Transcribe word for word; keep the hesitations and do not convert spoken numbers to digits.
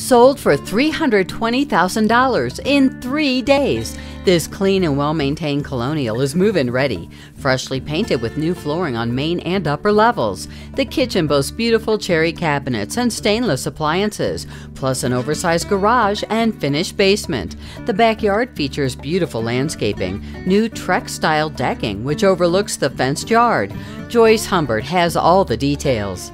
sold for three hundred twenty thousand dollars in three days. This clean and well-maintained colonial is move-in ready, freshly painted with new flooring on main and upper levels. The kitchen boasts beautiful cherry cabinets and stainless appliances, plus an oversized garage and finished basement. The backyard features beautiful landscaping, new Trek-style decking which overlooks the fenced yard. Joyce Humbert has all the details.